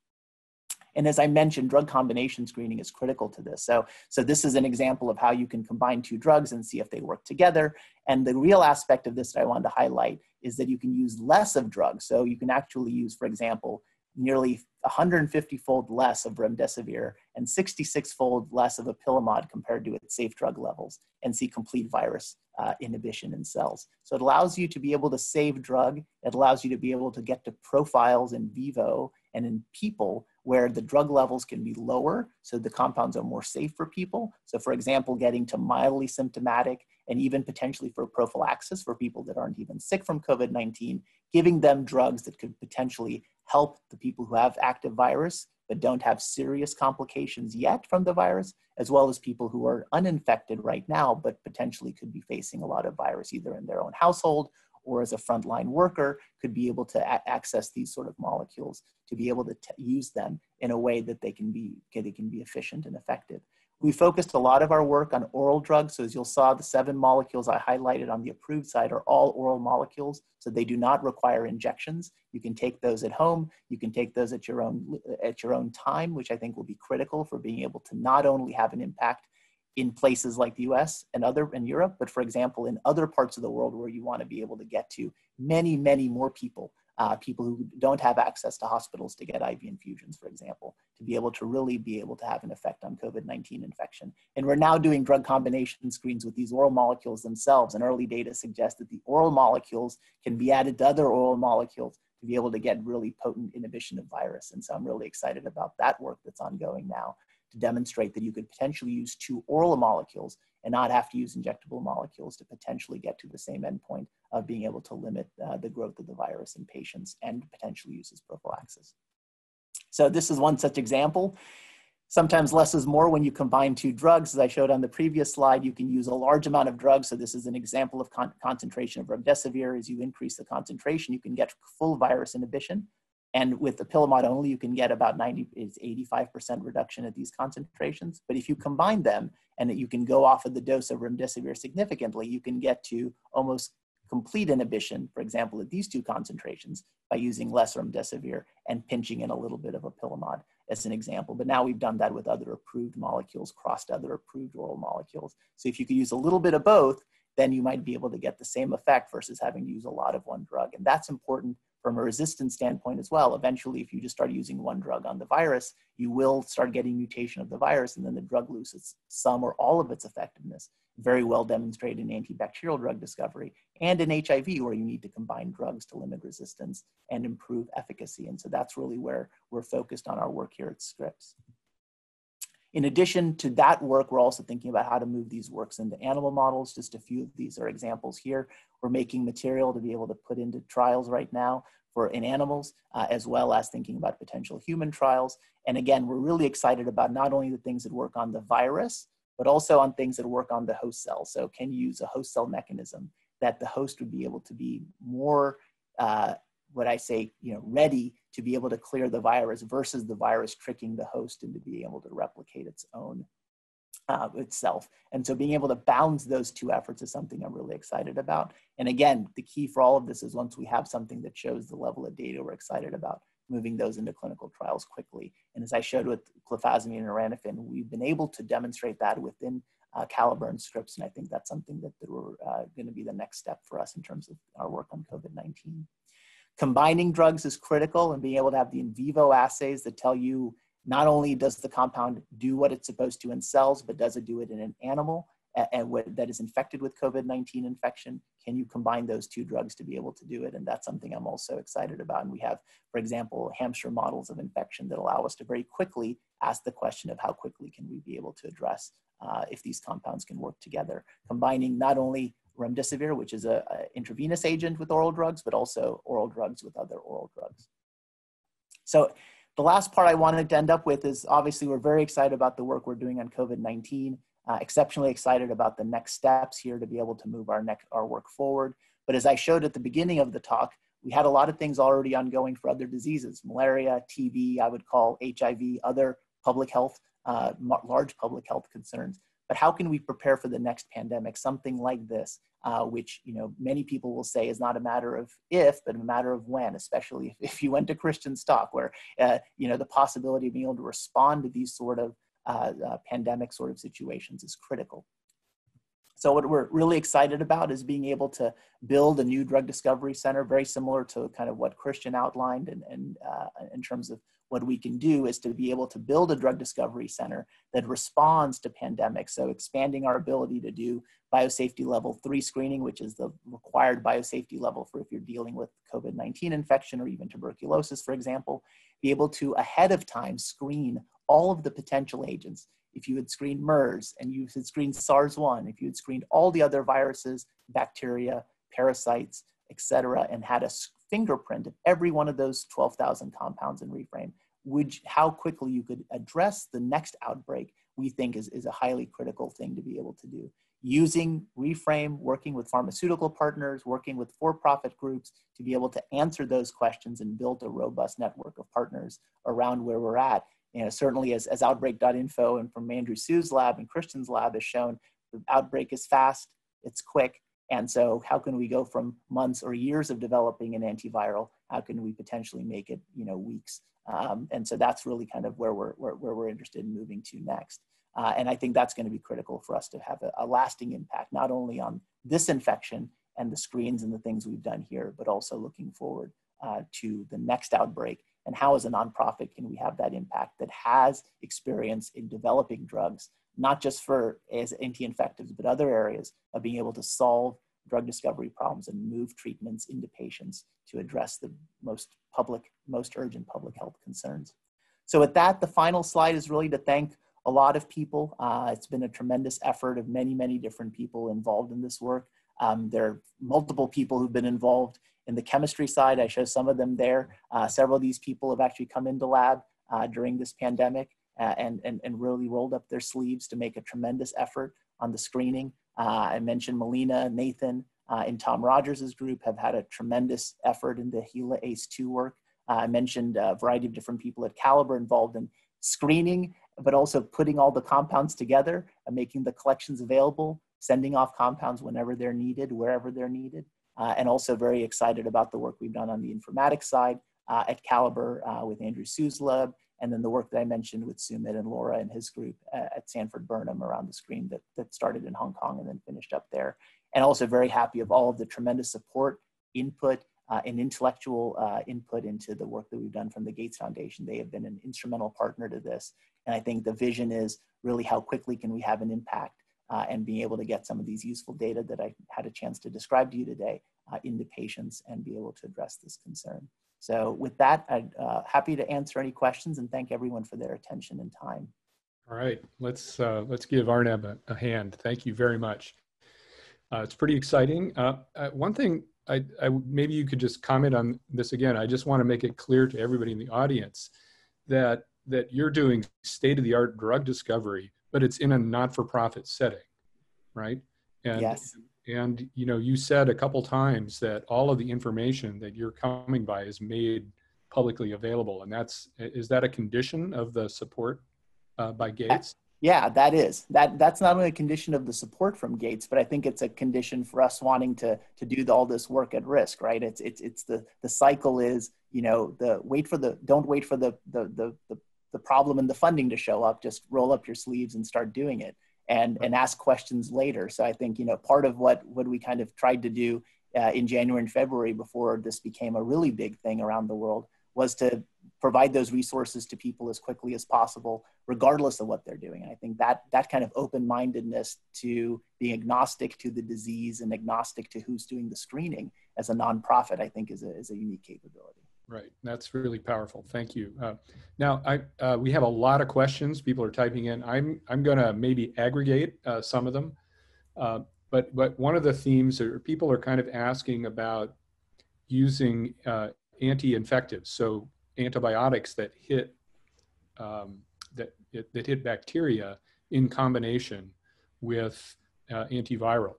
And as I mentioned, drug combination screening is critical to this. So, so this is an example of how you can combine two drugs and see if they work together. And the real aspect of this that I wanted to highlight is that you can use less of drugs. So you can actually use, for example, nearly one hundred fifty fold less of remdesivir and sixty-six fold less of apilimod compared to its safe drug levels and see complete virus uh, inhibition in cells. So it allows you to be able to save drug. It allows you to be able to get to profiles in vivo and in people where the drug levels can be lower, so the compounds are more safe for people. So for example, getting to mildly symptomatic and even potentially for prophylaxis for people that aren't even sick from COVID nineteen, giving them drugs that could potentially help the people who have active virus but don't have serious complications yet from the virus, as well as people who are uninfected right now but potentially could be facing a lot of virus either in their own household or as a frontline worker, could be able to access these sort of molecules to be able to use them in a way that they can be, they can be efficient and effective. We focused a lot of our work on oral drugs. So as you'll saw, the seven molecules I highlighted on the approved side are all oral molecules. So they do not require injections. You can take those at home. You can take those at your own, at your own time, which I think will be critical for being able to not only have an impact in places like the U S and other in Europe, but for example, in other parts of the world where you want to be able to get to many, many more people, uh, people who don't have access to hospitals to get I V infusions, for example, to be able to really be able to have an effect on COVID nineteen infection. And we're now doing drug combination screens with these oral molecules themselves, and early data suggests that the oral molecules can be added to other oral molecules to be able to get really potent inhibition of virus. And so I'm really excited about that work that's ongoing now, to demonstrate that you could potentially use two oral molecules and not have to use injectable molecules to potentially get to the same endpoint of being able to limit uh, the growth of the virus in patients and potentially use as prophylaxis. So this is one such example. Sometimes less is more when you combine two drugs. As I showed on the previous slide, you can use a large amount of drugs. So this is an example of con concentration of remdesivir. As you increase the concentration, you can get full virus inhibition. And with apilimod only, you can get about ninety, it's eighty-five percent reduction at these concentrations. But if you combine them and that you can go off of the dose of remdesivir significantly, you can get to almost complete inhibition, for example, at these two concentrations by using less remdesivir and pinching in a little bit of apilimod as an example. But now we've done that with other approved molecules, crossed other approved oral molecules. So if you could use a little bit of both, then you might be able to get the same effect versus having to use a lot of one drug. And that's important from a resistance standpoint as well. Eventually, if you just start using one drug on the virus, you will start getting mutation of the virus, and then the drug loses some or all of its effectiveness. Very well demonstrated in antibacterial drug discovery and in H I V, where you need to combine drugs to limit resistance and improve efficacy. And so that's really where we're focused on our work here at Scripps. In addition to that work, we're also thinking about how to move these works into animal models. Just a few of these are examples here. We're making material to be able to put into trials right now for in animals, uh, as well as thinking about potential human trials. And again, we're really excited about not only the things that work on the virus, but also on things that work on the host cell. So can you use a host cell mechanism that the host would be able to be more, uh, what I say, you know, ready to be able to clear the virus versus the virus tricking the host into being able to replicate its own uh, itself. And so being able to balance those two efforts is something I'm really excited about. And again, the key for all of this is once we have something that shows the level of data we're excited about, moving those into clinical trials quickly. And as I showed with clofazamine and olanzapine, we've been able to demonstrate that within uh, Calibr and Scripps, and I think that's something that we're uh, going to be the next step for us in terms of our work on COVID nineteen. Combining drugs is critical, and being able to have the in vivo assays that tell you not only does the compound do what it's supposed to in cells, but does it do it in an animal and what, that is infected with COVID nineteen infection? Can you combine those two drugs to be able to do it? And that's something I'm also excited about. And we have, for example, hamster models of infection that allow us to very quickly ask the question of how quickly can we be able to address uh, if these compounds can work together, combining not only remdesivir, which is an intravenous agent with oral drugs, but also oral drugs with other oral drugs. So the last part I wanted to end up with is obviously we're very excited about the work we're doing on COVID nineteen. Uh, exceptionally excited about the next steps here to be able to move our, next, our work forward. But as I showed at the beginning of the talk, we had a lot of things already ongoing for other diseases, malaria, T B, I would call H I V, other public health, uh, large public health concerns. But how can we prepare for the next pandemic, something like this, uh, which you know many people will say is not a matter of if, but a matter of when, especially if, if you went to Christian's talk where uh, you know, the possibility of being able to respond to these sort of Uh, uh, pandemic sort of situations is critical. So what we're really excited about is being able to build a new drug discovery center, very similar to kind of what Christian outlined, and, and uh, in terms of what we can do is to be able to build a drug discovery center that responds to pandemics. So expanding our ability to do biosafety level three screening, which is the required biosafety level for if you're dealing with COVID nineteen infection or even tuberculosis, for example, be able to ahead of time screen all of the potential agents. If you had screened MERS and you had screened SARS one, if you had screened all the other viruses, bacteria, parasites, et cetera, and had a fingerprint of every one of those twelve thousand compounds in ReFRAME, which, how quickly you could address the next outbreak, we think is, is a highly critical thing to be able to do. Using ReFRAME, working with pharmaceutical partners, working with for-profit groups to be able to answer those questions and build a robust network of partners around where we're at. You know, certainly as, as outbreak dot info and from Andrew Sue's lab and Christian's lab has shown, the outbreak is fast, it's quick. And so how can we go from months or years of developing an antiviral? How can we potentially make it, you know, weeks? Um, and so that's really kind of where we're, where, where we're interested in moving to next. Uh, and I think that's going to be critical for us to have a, a lasting impact, not only on this infection and the screens and the things we've done here, but also looking forward uh, to the next outbreak. And how as a nonprofit can we have that impact that has experience in developing drugs, not just for as anti-infectives, but other areas of being able to solve drug discovery problems and move treatments into patients to address the most public, most urgent public health concerns. So with that, the final slide is really to thank a lot of people. Uh, it's been a tremendous effort of many, many different people involved in this work. Um, there are multiple people who've been involved in the chemistry side. I show some of them there. Uh, several of these people have actually come into lab uh, during this pandemic uh, and, and, and really rolled up their sleeves to make a tremendous effort on the screening. Uh, I mentioned Melina, Nathan, uh, and Tom Rogers' group have had a tremendous effort in the HeLa A C E two work. Uh, I mentioned a variety of different people at Calibr involved in screening, but also putting all the compounds together and making the collections available, sending off compounds whenever they're needed, wherever they're needed, uh, and also very excited about the work we've done on the informatics side uh, at Calibr uh, with Andrew Sue's lab, and then the work that I mentioned with Sumit and Laura and his group uh, at Sanford Burnham around the screen that, that started in Hong Kong and then finished up there. And also very happy of all of the tremendous support, input, uh, and intellectual uh, input into the work that we've done from the Gates Foundation. They have been an instrumental partner to this. And I think the vision is really how quickly can we have an impact Uh, and being able to get some of these useful data that I had a chance to describe to you today uh, into patients and be able to address this concern. So with that, I'm uh, happy to answer any questions and thank everyone for their attention and time. All right, let's, uh, let's give Arnab a, a hand. Thank you very much. Uh, it's pretty exciting. Uh, uh, one thing, I, I, maybe you could just comment on this again. I just want to make it clear to everybody in the audience that, that you're doing state-of-the-art drug discovery, but it's in a not-for-profit setting, right? And, yes. And, you know, you said a couple times that all of the information that you're coming by is made publicly available, and that's, is that a condition of the support uh, by Gates? Yeah, that is. That, that's not only a condition of the support from Gates, but I think it's a condition for us wanting to, to do the, all this work at risk, right? It's, it's, it's the, the cycle is, you know, the wait for the, don't wait for the, the, the, the, the problem and the funding to show up, just roll up your sleeves and start doing it and, and ask questions later. So I think, you know, part of what, what we kind of tried to do uh, in January and February before this became a really big thing around the world was to provide those resources to people as quickly as possible, regardless of what they're doing. And I think that that kind of open-mindedness to being agnostic to the disease and agnostic to who's doing the screening as a nonprofit, I think is a, is a unique capability. Right, that's really powerful, thank you. Uh, now, I, uh, we have a lot of questions, people are typing in. I'm, I'm gonna maybe aggregate uh, some of them, uh, but, but one of the themes are people are kind of asking about using uh, anti-infectives, so antibiotics that hit um, that that hit bacteria in combination with uh, antivirals,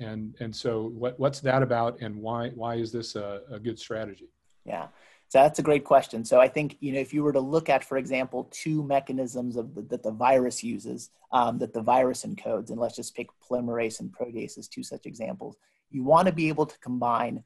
and and so what what's that about, and why why is this a, a good strategy? Yeah, so that's a great question. So I think you know if you were to look at, for example, two mechanisms of the, that the virus uses um, that the virus encodes, and let's just pick polymerase and protease as two such examples. You want to be able to combine.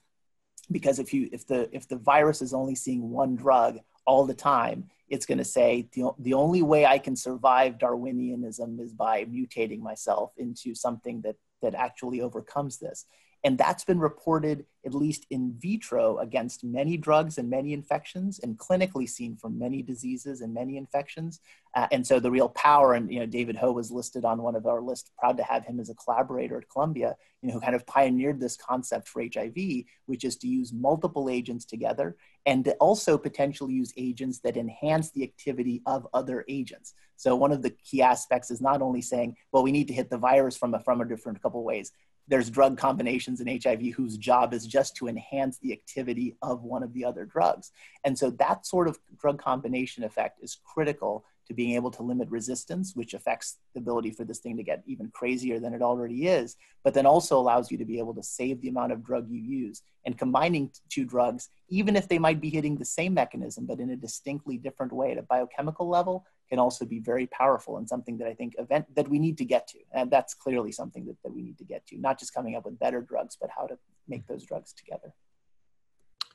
Because if you if the if the virus is only seeing one drug all the time, it's going to say the the only way I can survive Darwinianism is by mutating myself into something that that actually overcomes this, and that's been reported at least in vitro against many drugs and many infections, and clinically seen for many diseases and many infections. Uh, and so the real power, and you know David Ho was listed on one of our lists. Proud to have him as a collaborator at Columbia. You know, who kind of pioneered this concept for H I V, which is to use multiple agents together and to also potentially use agents that enhance the activity of other agents. So one of the key aspects is not only saying, well, we need to hit the virus from a, from a different couple ways. There's drug combinations in H I V whose job is just to enhance the activity of one of the other drugs. And so that sort of drug combination effect is critical to being able to limit resistance, which affects the ability for this thing to get even crazier than it already is, but then also allows you to be able to save the amount of drug you use. And combining two drugs, even if they might be hitting the same mechanism, but in a distinctly different way at a biochemical level, can also be very powerful and something that I think event that we need to get to. And that's clearly something that, that we need to get to, not just coming up with better drugs, but how to make those drugs together.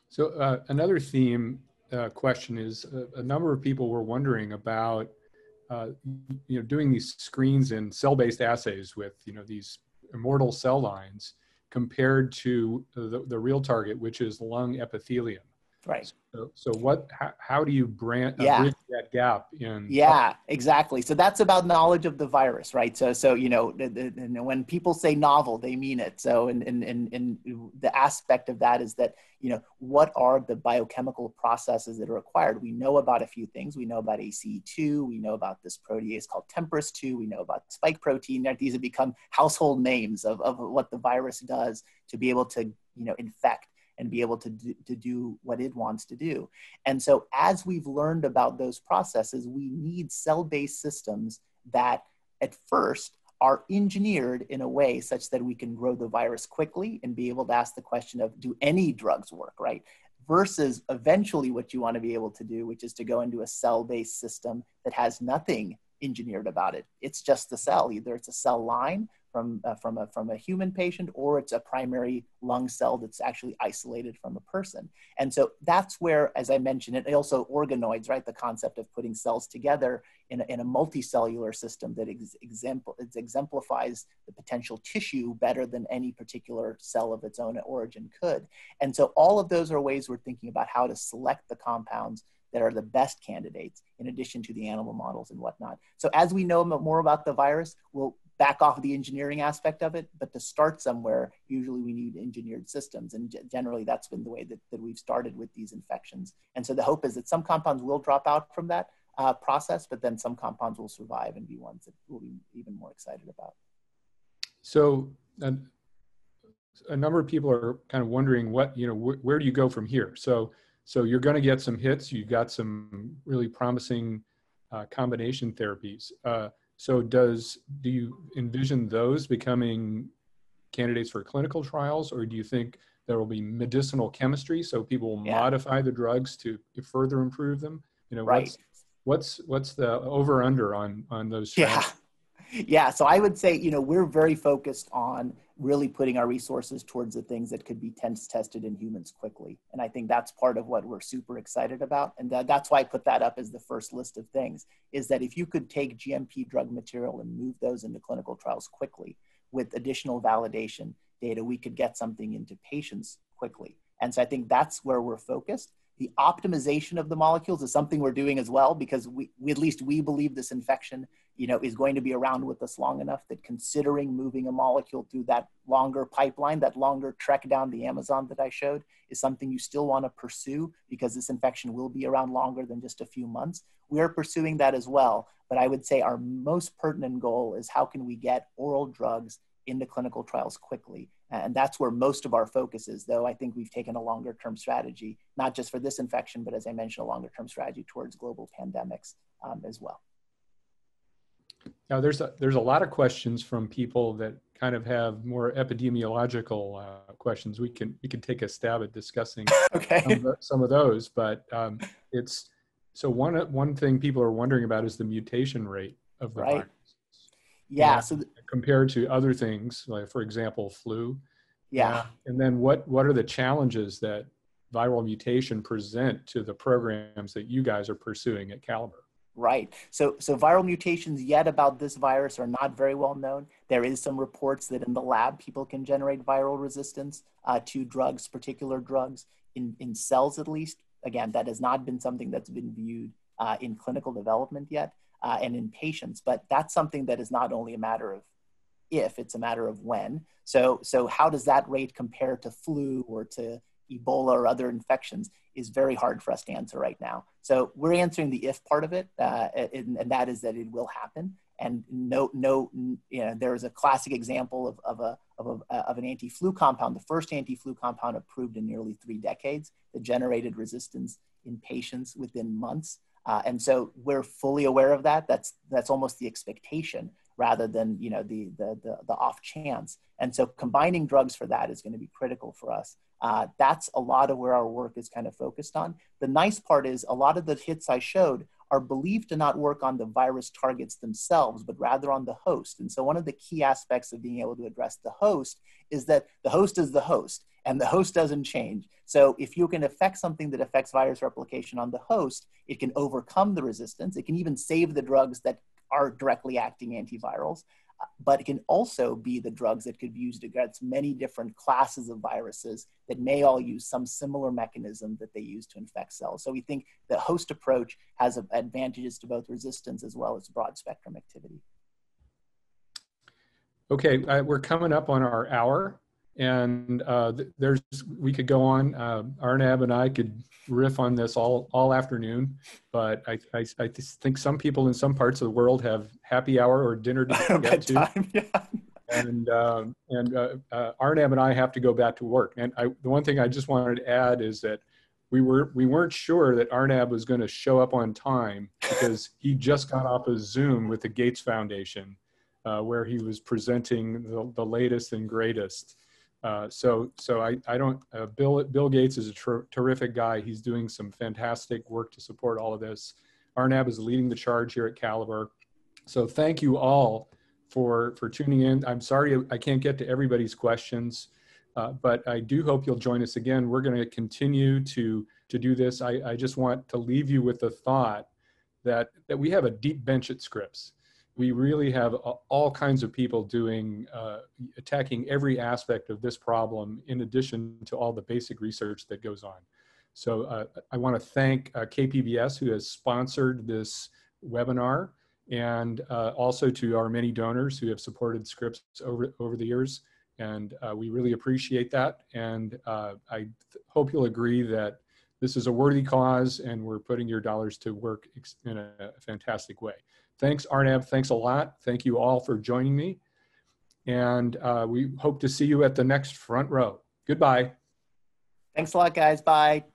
So uh, another theme Uh, question is uh, a number of people were wondering about uh, you know doing these screens in cell-based assays with you know these immortal cell lines compared to the, the real target, which is lung epithelium. Right. So, so what? How, how do you branch yeah. bridge that gap in? Yeah, exactly. So that's about knowledge of the virus, right? So, so you know, the, the, the, when people say novel, they mean it. So, and and and and the aspect of that is that you know what are the biochemical processes that are required? We know about a few things. We know about A C E two. We know about this protease called TMPRSS two. We know about spike protein. These have become household names of of what the virus does to be able to you know infect. And be able to do, to do what it wants to do. And so as we've learned about those processes, we need cell-based systems that at first are engineered in a way such that we can grow the virus quickly and be able to ask the question of, do any drugs work, right? Versus eventually what you want to be able to do, which is to go into a cell-based system that has nothing engineered about it. It's just the cell, either it's a cell line from uh, from a from a human patient, or it's a primary lung cell that's actually isolated from a person. And so that's where, as I mentioned, it also organoids, right? The concept of putting cells together in a, in a multicellular system that ex example it exemplifies the potential tissue better than any particular cell of its own origin could. And so all of those are ways we're thinking about how to select the compounds that are the best candidates, in addition to the animal models and whatnot. So as we know more about the virus, we'll back off the engineering aspect of it, but to start somewhere, usually we need engineered systems. And generally that's been the way that, that we've started with these infections. And so the hope is that some compounds will drop out from that uh, process, but then some compounds will survive and be ones that we'll be even more excited about. So um, a number of people are kind of wondering what, you know, wh where do you go from here? So, so you're gonna get some hits, you've got some really promising uh, combination therapies. Uh, So does, do you envision those becoming candidates for clinical trials, or do you think there will be medicinal chemistry so people will yeah. modify the drugs to further improve them? You know, right. what's, what's, what's the over under on, on those? Yeah, strategies? Yeah, so I would say, you know, we're very focused on really putting our resources towards the things that could be tense tested in humans quickly. And I think that's part of what we're super excited about. And th- that's why I put that up as the first list of things, is that if you could take G M P drug material and move those into clinical trials quickly with additional validation data, we could get something into patients quickly. And so I think that's where we're focused. The optimization of the molecules is something we're doing as well, because we, we at least we believe this infection, you know, is going to be around with us long enough that considering moving a molecule through that longer pipeline, that longer trek down the Amazon that I showed, is something you still want to pursue, because this infection will be around longer than just a few months. We're pursuing that as well. But I would say our most pertinent goal is how can we get oral drugs into clinical trials quickly. And that's where most of our focus is, though I think we've taken a longer term strategy, not just for this infection, but as I mentioned, a longer term strategy towards global pandemics um, as well. Now, there's a, there's a lot of questions from people that kind of have more epidemiological uh, questions. We can we can take a stab at discussing okay. some, of the, some of those, but um, it's, so one, one thing people are wondering about is the mutation rate of the right. virus. Yeah. yeah. So th- compared to other things, like for example, flu. Yeah. Uh, and then what, what are the challenges that viral mutation present to the programs that you guys are pursuing at Calibr? Right. So, so viral mutations yet about this virus are not very well known. There is some reports that in the lab, people can generate viral resistance uh, to drugs, particular drugs in, in cells, at least. Again, that has not been something that's been viewed uh, in clinical development yet. Uh, and in patients, but that's something that is not only a matter of if, it's a matter of when. So, so how does that rate compare to flu or to Ebola or other infections is very hard for us to answer right now. So we're answering the if part of it, uh, and, and that is that it will happen. And no, no, you know, there is a classic example of, of a of a of an anti-flu compound, the first anti-flu compound approved in nearly three decades, that generated resistance in patients within months. Uh, and so we're fully aware of that. That's that's almost the expectation rather than, you know, the the the, the off chance. And so combining drugs for that is going to be critical for us. Uh, that's a lot of where our work is kind of focused on. The nice part is a lot of the hits I showed are believed to not work on the virus targets themselves, but rather on the host. And so one of the key aspects of being able to address the host is that the host is the host, and the host doesn't change. So if you can affect something that affects virus replication on the host, it can overcome the resistance. It can even save the drugs that are directly acting antivirals, but it can also be the drugs that could be used against many different classes of viruses that may all use some similar mechanism that they use to infect cells. So we think the host approach has advantages to both resistance as well as broad spectrum activity. Okay, uh, we're coming up on our hour, and uh, there's we could go on. Uh, Arnab and I could riff on this all, all afternoon, but I, I I think some people in some parts of the world have happy hour or dinner to get to, yeah. and uh, and uh, uh, Arnab and I have to go back to work. And I, the one thing I just wanted to add is that we were we weren't sure that Arnab was going to show up on time because he just got off a Zoom with the Gates Foundation, Uh, where he was presenting the, the latest and greatest. Uh, so, so I, I don't. Uh, Bill Bill Gates is a ter- terrific guy. He's doing some fantastic work to support all of this. Arnab is leading the charge here at Calibr. So, thank you all for for tuning in. I'm sorry I can't get to everybody's questions, uh, but I do hope you'll join us again. We're going to continue to to do this. I, I just want to leave you with the thought that that we have a deep bench at Scripps. We really have all kinds of people doing, uh, attacking every aspect of this problem in addition to all the basic research that goes on. So uh, I wanna thank uh, K P B S who has sponsored this webinar, and uh, also to our many donors who have supported Scripps over, over the years. And uh, we really appreciate that. And uh, I th- hope you'll agree that this is a worthy cause and we're putting your dollars to work ex- in a fantastic way. Thanks, Arnab. Thanks a lot. Thank you all for joining me. And uh, we hope to see you at the next front row. Goodbye. Thanks a lot, guys. Bye.